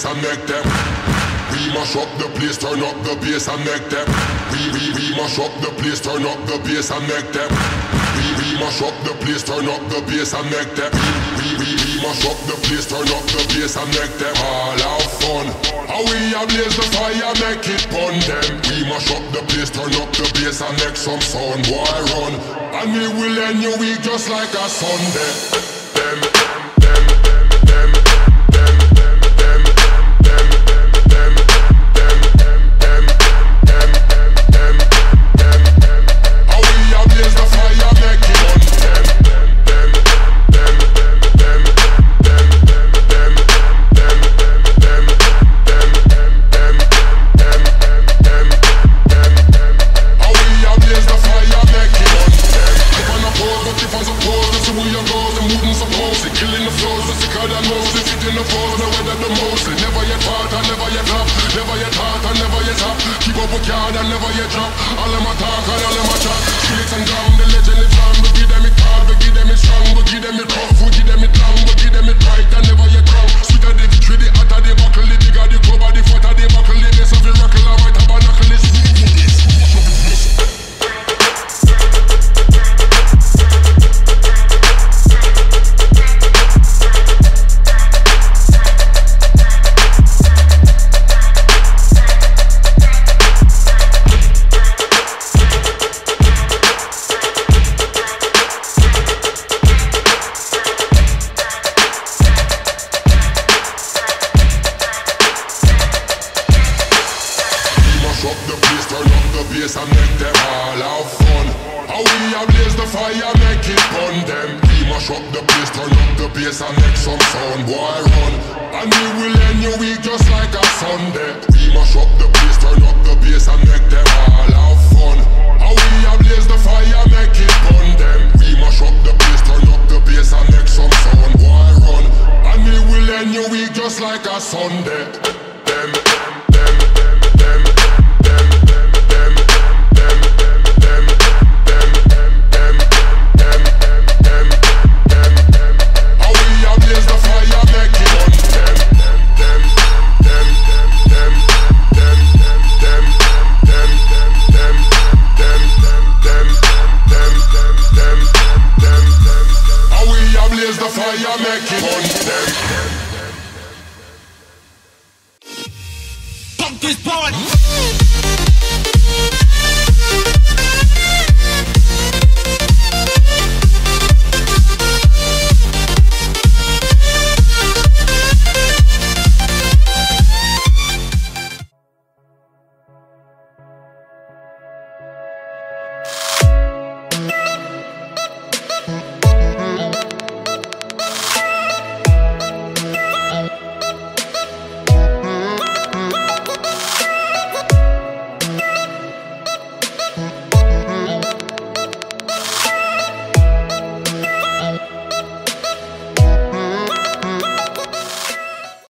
bass and neck them. We mash up the place, turn up the bass and neck them. We mash up the place, turn up the bass and neck them. We mash up the place, turn up the bass and neck them. We mash up the place, turn up the bass and neck them. All have fun. How we a blaze the fire, make it burn them. We mash up the place, turn up the bass and neck some sound. Boy run, and we will end your week just like a Sunday. This part.